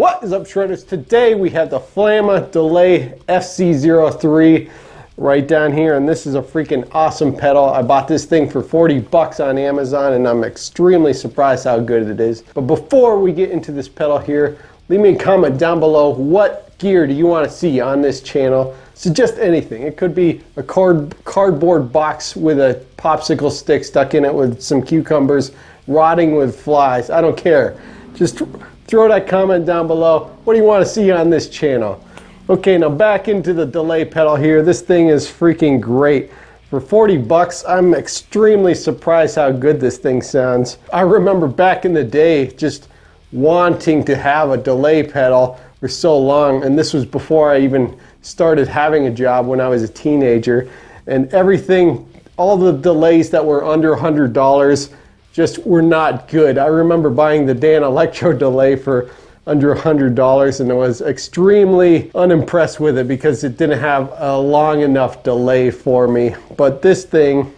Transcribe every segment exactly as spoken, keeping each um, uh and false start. What is up, Shredders? Today we have the Flamma F C zero three right down here, and this is a freaking awesome pedal. I bought this thing for forty bucks on Amazon, and I'm extremely surprised how good it is. But before we get into this pedal here, leave me a comment down below. What gear do you want to see on this channel? Suggest anything. It could be a card cardboard box with a popsicle stick stuck in it with some cucumbers rotting with flies. I don't care. Just throw that comment down below. What do you want to see on this channel? Okay, now back into the delay pedal here. This thing is freaking great. For forty bucks, I'm extremely surprised how good this thing sounds. I remember back in the day just wanting to have a delay pedal for so long, and this was before I even started having a job when I was a teenager, and everything, all the delays that were under one hundred dollars just were not good. I remember buying the Dan Electro delay for under one hundred dollars, and I was extremely unimpressed with it because it didn't have a long enough delay for me. But this thing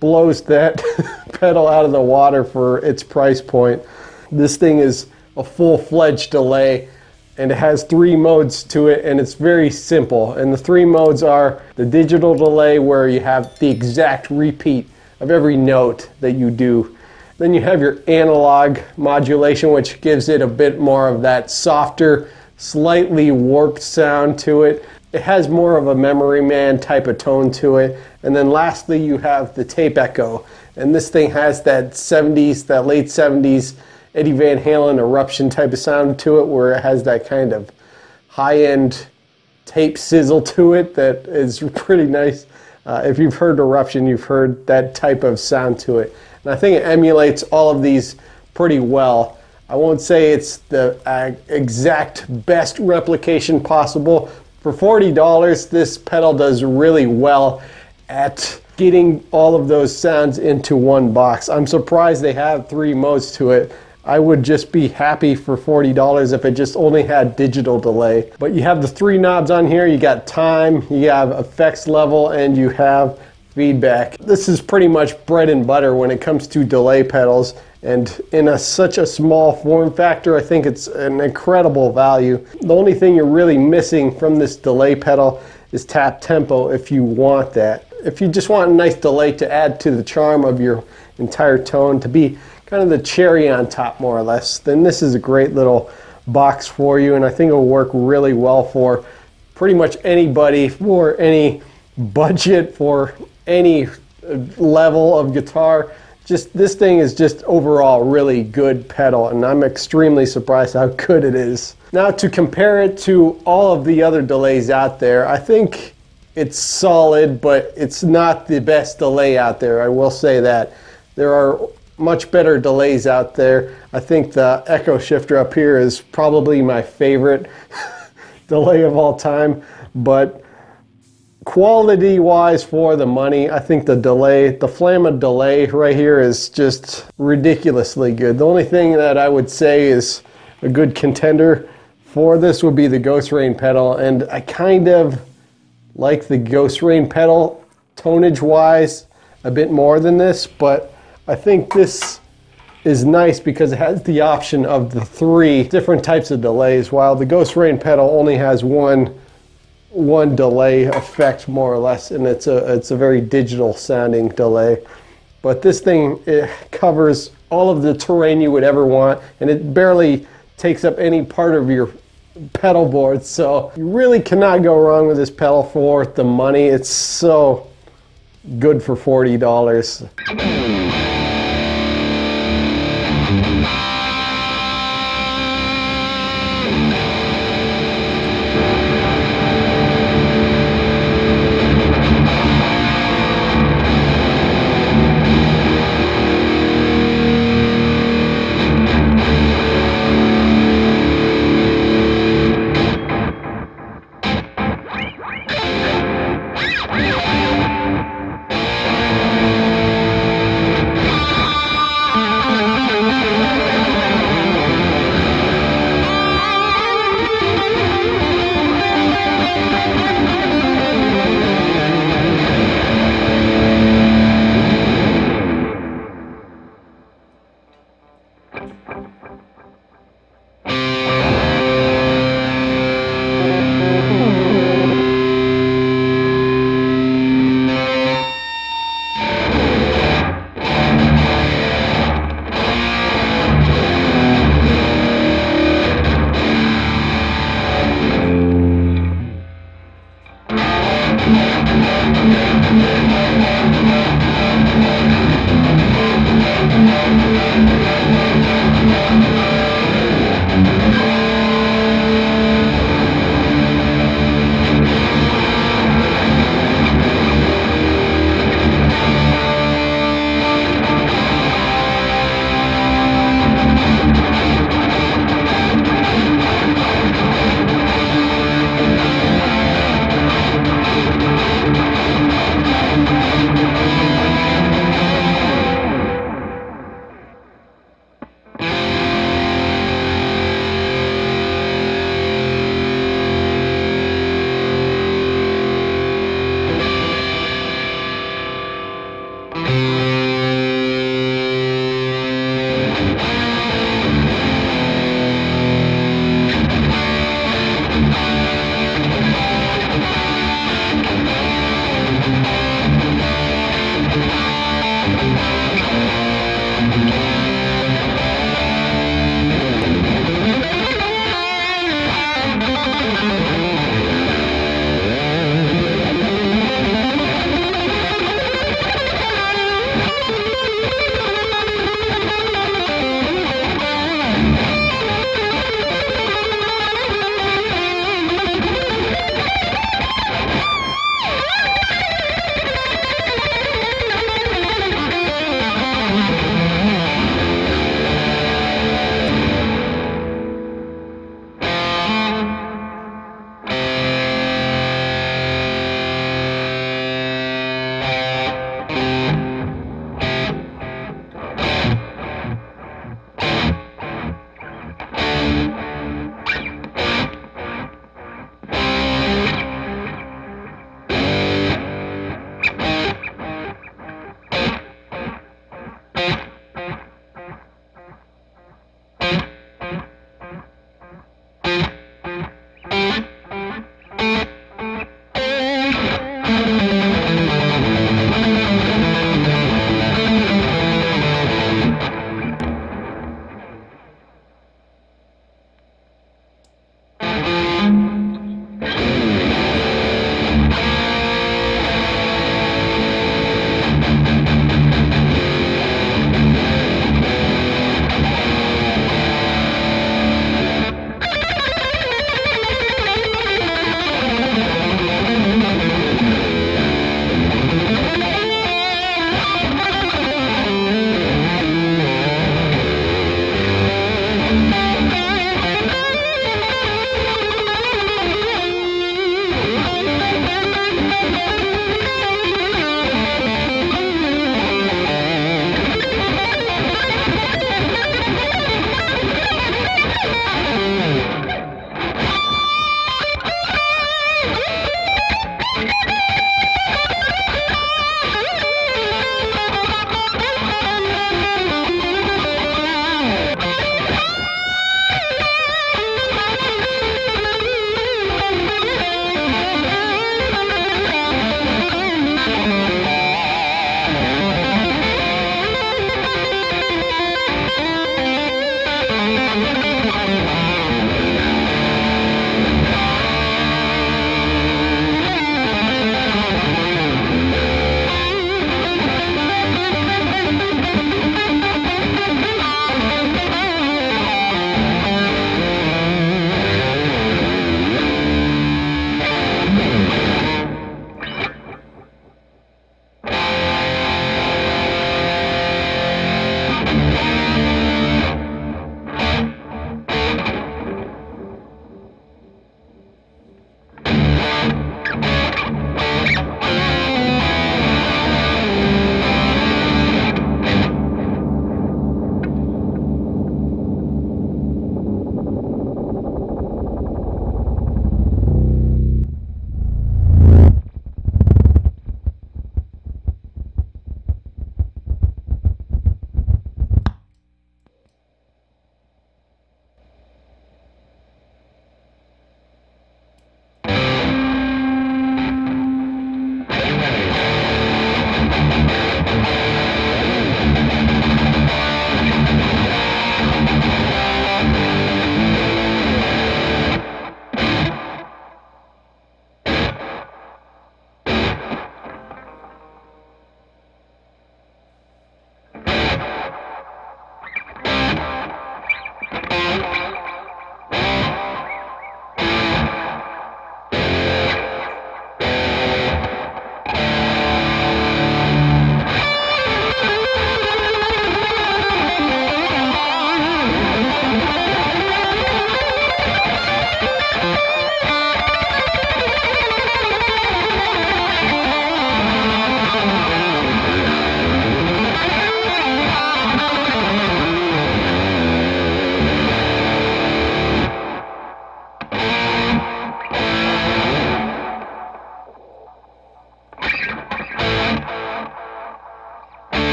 blows that pedal out of the water for its price point. This thing is a full-fledged delay, and it has three modes to it, and it's very simple. And the three modes are the digital delay, where you have the exact repeat of every note that you do. Then you have your analog modulation, which gives it a bit more of that softer, slightly warped sound to it. It has more of a Memory Man type of tone to it. And then lastly, you have the tape echo. And this thing has that seventies, that late seventies Eddie Van Halen Eruption type of sound to it, where it has that kind of high-end tape sizzle to it that is pretty nice. Uh, if you've heard Eruption, you've heard that type of sound to it. And I think it emulates all of these pretty well. I won't say it's the uh, exact best replication possible. For forty dollars, this pedal does really well at getting all of those sounds into one box. I'm surprised they have three modes to it. I would just be happy for forty dollars if it just only had digital delay. But you have the three knobs on here. You got time, you have effects level, and you have feedback. This is pretty much bread and butter when it comes to delay pedals. And in a, such a small form factor, I think it's an incredible value. The only thing you're really missing from this delay pedal is tap tempo if you want that. If you just want a nice delay to add to the charm of your entire tone, to be kind of the cherry on top more or less, then this is a great little box for you, and I think it'll work really well for pretty much anybody, for any budget, for any level of guitar. Just this thing is just overall really good pedal, and I'm extremely surprised how good it is. Now to compare it to all of the other delays out there, I think it's solid, but it's not the best delay out there. I will say that. There are much better delays out there. I think the Echo Shifter up here is probably my favorite delay of all time, but quality wise for the money, I think the delay, the Flamma delay right here is just ridiculously good. The only thing that I would say is a good contender for this would be the Ghost Rain pedal, and I kind of like the Ghost Rain pedal tonage wise a bit more than this, but I think this is nice because it has the option of the three different types of delays, while the Ghost Rain pedal only has one one delay effect more or less, and it's a it's a very digital sounding delay. But this thing, it covers all of the terrain you would ever want, and it barely takes up any part of your pedal board, so you really cannot go wrong with this pedal for the money. It's so good for forty dollars.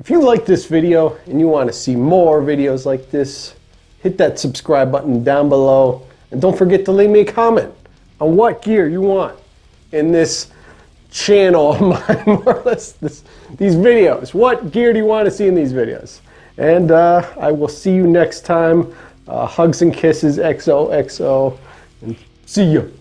If you like this video and you want to see more videos like this, hit that subscribe button down below, and don't forget to leave me a comment on what gear you want in this channel of mine, more or less this, these videos. What gear do you want to see in these videos? And uh, I will see you next time. Uh, hugs and kisses, X O X O, and see you.